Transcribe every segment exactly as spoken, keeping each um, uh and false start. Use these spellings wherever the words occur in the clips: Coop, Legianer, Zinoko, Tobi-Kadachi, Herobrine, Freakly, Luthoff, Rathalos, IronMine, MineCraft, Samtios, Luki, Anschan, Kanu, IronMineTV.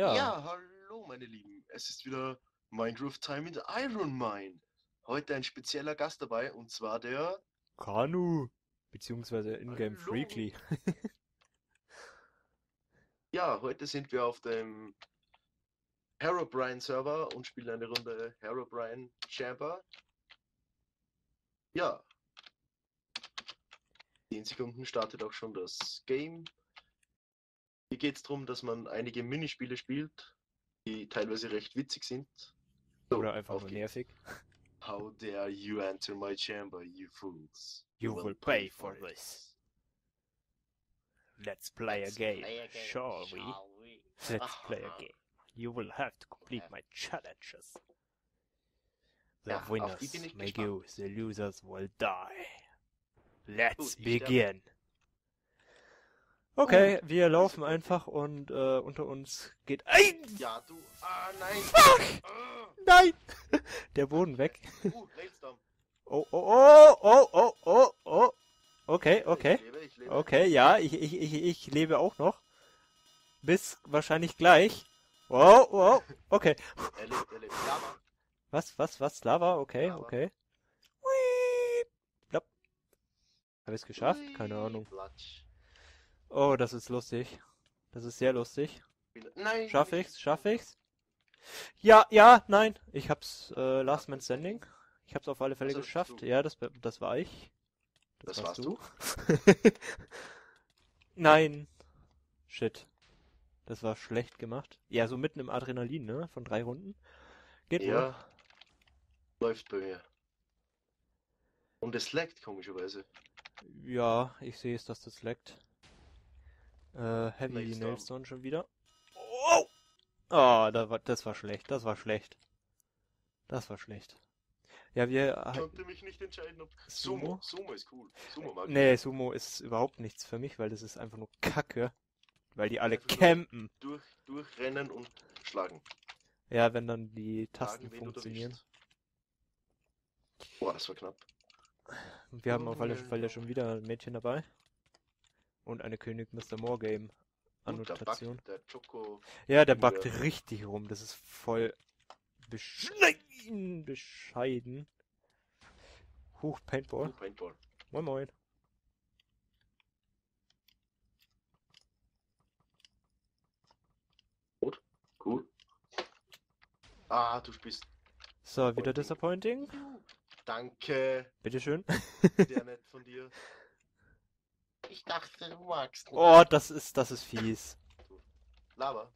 Ja. ja, hallo meine Lieben, es ist wieder Minecraft Time in IronMine. Heute ein spezieller Gast dabei, und zwar der... Kanu, beziehungsweise Ingame Freakly. Ja, heute sind wir auf dem Herobrine Server und spielen eine Runde Herobrine Chamber. Ja. zehn Sekunden startet auch schon das Game. Hier geht es darum, dass man einige Minispiele spielt, die teilweise recht witzig sind. So, oder einfach nur nervig. How dare you enter my chamber, you fools. You, you will, will pay, pay for this. this. Let's play Let's a game, play a game. Shall, shall we? we? Let's Aha. play a game. You will have to complete my challenges. The ja, winners may go, the losers will die. Let's Gut, begin. Okay, oh, wir laufen einfach und äh, unter uns geht ein... Ja, du... Ah, nein! Fuck! Ah. Nein! Der Boden weg. Uh, Brainstorm. Oh, oh, oh, oh, oh, oh, oh. Okay, okay. Ich lebe, ich lebe. Okay, ja, ich, ich, ich, ich lebe auch noch. Bis wahrscheinlich gleich. Wow, oh, wow, oh, okay. Er lebt, er lebt. Lava. Was, was, was? Lava? Okay, Lava. okay. Habe ich es geschafft? Wee. Keine Ahnung. Platsch. Oh, das ist lustig. Das ist sehr lustig. Nein. Schaff ich's? Schaff ich's? Ja, ja, nein. Ich hab's, äh, Last Man Standing. Ich hab's auf alle Fälle also, geschafft. Du. Ja, das, das war ich. Das, das warst du. du? Nein. Shit. Das war schlecht gemacht. Ja, so mitten im Adrenalin, ne? Von drei Runden. Geht ja. Wohl. Läuft bei mir. Und es laggt, komischerweise. Ja, ich sehe es, dass das laggt. Äh, Heavy Nailstone schon wieder. Oh! Ah, oh, das war schlecht, das war schlecht. Das war schlecht. Ja, wir... Ich konnte mich nicht entscheiden, ob... Sumo? Sumo ist cool. Sumo mag ich. Nee, Sumo ist überhaupt nichts für mich, weil das ist einfach nur Kacke. Weil die alle campen. Durch, durchrennen und schlagen. Ja, wenn dann die Tasten schlagen, funktionieren. Boah, das war knapp. Und wir haben auf alle Fälle schon wieder ein Mädchen dabei. Und eine König Mister Moore Game Annotation. Und der backt, der Choco ja, der backt ja. richtig rum. Das ist voll bescheiden. bescheiden. Huch, Paintball. Huch, Paintball. Moin, moin. Gut, cool. Ah, du spielst. So, wieder disappointing. Danke. Bitteschön. Sehr nett von dir. Ich dachte, du magst nicht. Oh, das ist, das ist fies. Lava.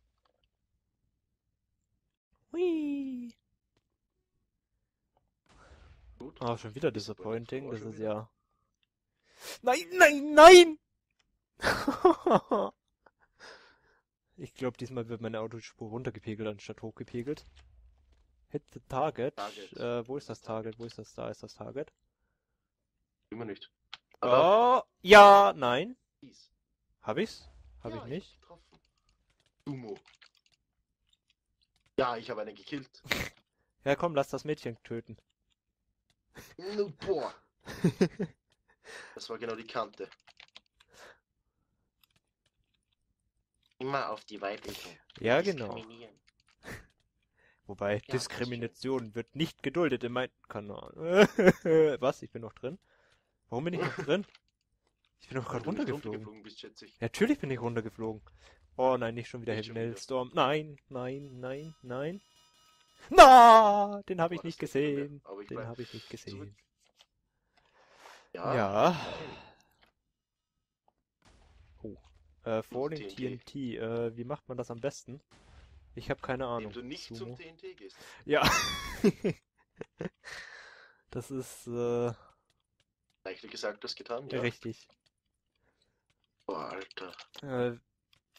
Hui. Gut. Oh, schon wieder disappointing. Das ist ja... Nein, nein, nein! Ich glaube, diesmal wird meine Autospur runtergepegelt, anstatt hochgepegelt. Hit the target. target. Äh, wo ist das Target? Wo ist das? Da ist das Target. Immer nicht. Oh, ja, nein. Hab ich's? Hab ja, ich nicht? Sumo. Ja, ich habe einen gekillt. Ja, komm, lass das Mädchen töten. No, boah. Das war genau die Kante. Immer auf die Weibliche. Ja, genau. Wobei, ja, Diskrimination wird nicht geduldet in meinem Kanal. Was? Ich bin noch drin? Warum bin ich noch drin? Ich bin doch gerade runtergeflogen. Bist, schätze ich. Natürlich bin ich runtergeflogen. Oh nein, nicht schon wieder Heavy Nailstorm. Nein, nein, nein, nein. Na, den habe ich nicht gesehen. Den habe ich nicht gesehen. Ja. ja. Oh. Äh, Falling T N T. Äh, wie macht man das am besten? Ich habe keine Ahnung. Wenn du nicht zum T N T gehst. Ja. Das ist, äh... Eigentlich gesagt, das getan, ja. Richtig. Boah, Alter. Äh,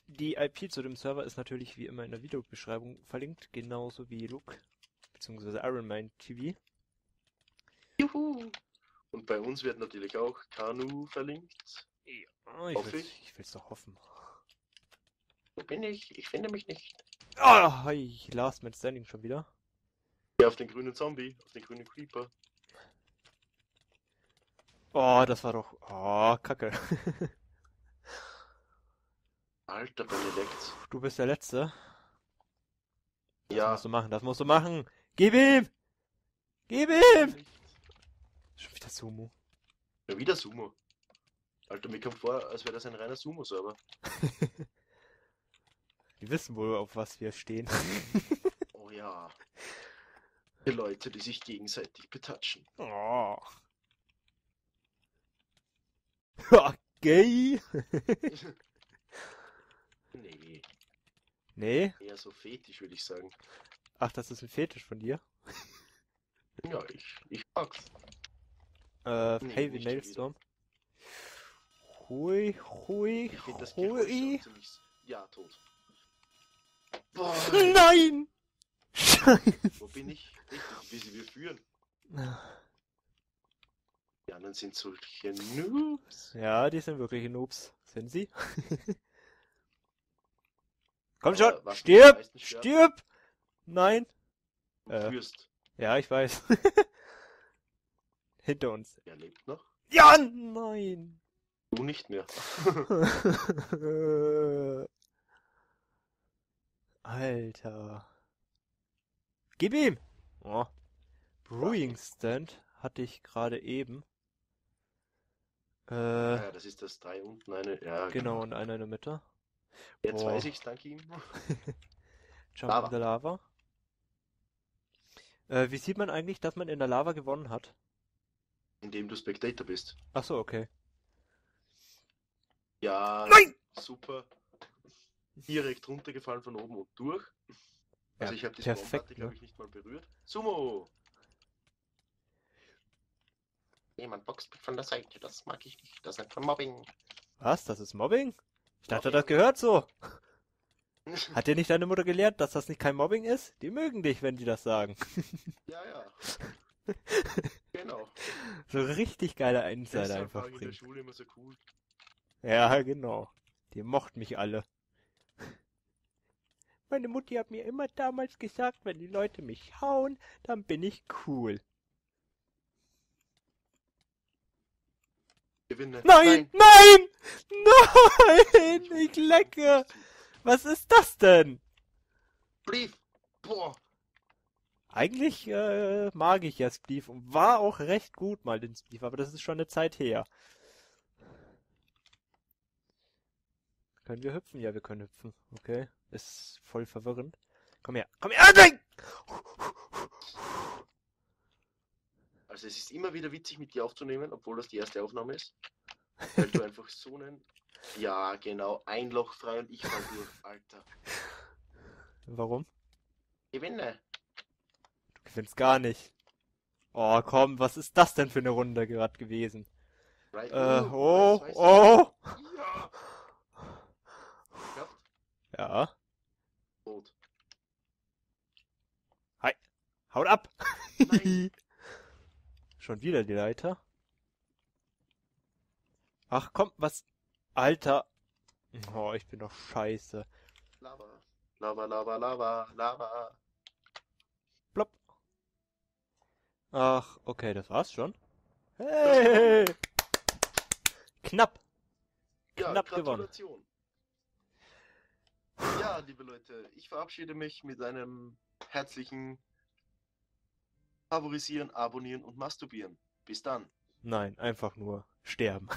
die I P zu dem Server ist natürlich wie immer in der Videobeschreibung verlinkt, genauso wie Luke, beziehungsweise IronMineTV. Juhu! Und bei uns wird natürlich auch Kanu verlinkt. Ja, ich will ich will's doch hoffen. Wo bin ich? Ich finde mich nicht. Ah, hi, Last Man Standing schon wieder. Ja, auf den grünen Zombie, auf den grünen Creeper. Oh, das war doch... Oh, Kacke. Alter, Benedikt. Du bist der Letzte. Das ja. musst du machen, das musst du machen. Gib ihm! Gib ihm! Schon wieder Sumo. Ja, wieder Sumo. Alter, mir kommt vor, als wäre das ein reiner Sumo-Server. Wir wissen wohl, auf was wir stehen. Oh ja. Die Leute, die sich gegenseitig betatschen. Oh. Okay. Nee. Nee? Eher so fetisch, würde ich sagen. Ach, das ist ein Fetisch von dir? Ja, ich, ich mag's. Äh, nee, hey, wie Mailstorm? Hui, hui, ich find, das hui. Ziemlich... Ja, tot. Boah. Nein! Scheiße. Wo bin ich? Ich, wie sie wir führen. Die anderen sind solche Noobs. Ja, die sind wirklich Noobs. Sind sie? Komm schon! Äh, stirb! Stirb! Nein! Du äh, führst. Ja, ich weiß. Hinter uns. Er lebt noch? Ja, nein! Du nicht mehr. Alter. Gib ihm! Oh. Brewing Stand hatte ich gerade eben. Äh, ja, das ist das drei unten, eine. Ja, genau, und einer in der Mitte. Jetzt oh. weiß ich's, danke ihm. Jump Lava. in der Lava. Äh, wie sieht man eigentlich, dass man in der Lava gewonnen hat? Indem du Spectator bist. Achso, okay. Ja, nein! Super. Direkt runtergefallen von oben und durch. Also ja, ich habe die Bombartik, ne? Habe ich nicht mal berührt. Sumo! Jemand boxt mich von der Seite, das mag ich nicht. Das ist einfach Mobbing. Was? Das ist Mobbing? Ich dachte, das gehört so. Hat dir nicht deine Mutter gelehrt, dass das nicht kein Mobbing ist? Die mögen dich, wenn die das sagen. Ja, ja. Genau. So richtig geiler Insider Deshalb einfach. War ich in der Schule immer so cool. Ja, genau. Die mochten mich alle. Meine Mutti hat mir immer damals gesagt, wenn die Leute mich hauen, dann bin ich cool. Gewinne. Nein, nein, nein! Nein! Ich lecke! Was ist das denn? Brief! Boah! Eigentlich äh, mag ich ja Splief und war auch recht gut mal den Splief, aber das ist schon eine Zeit her. Können wir hüpfen? Ja, wir können hüpfen. Okay. Ist voll verwirrend. Komm her. Komm her! Ah, nein! Also es ist immer wieder witzig, mit dir aufzunehmen, obwohl das die erste Aufnahme ist. Weil du einfach so einen... Ja, genau. Ein Loch frei und ich fall durch, Alter. Warum? Gewinne. Du gewinnst gar nicht. Oh, komm, was ist das denn für eine Runde gerade gewesen? Right. Äh, oh, oh. oh. Ja. Ja. Rot. Hi. Haut ab! Nein. Schon wieder die Leiter. Ach komm, was? Alter. Oh, ich bin doch scheiße. Lava. Lava, Lava, Lava, Lava. Plopp. Ach, okay, das war's schon. Hey! Das Knapp. Ja, Knapp gewonnen. Ja, liebe Leute, ich verabschiede mich mit einem herzlichen Favorisieren, Abonnieren und Masturbieren. Bis dann. Nein, einfach nur sterben.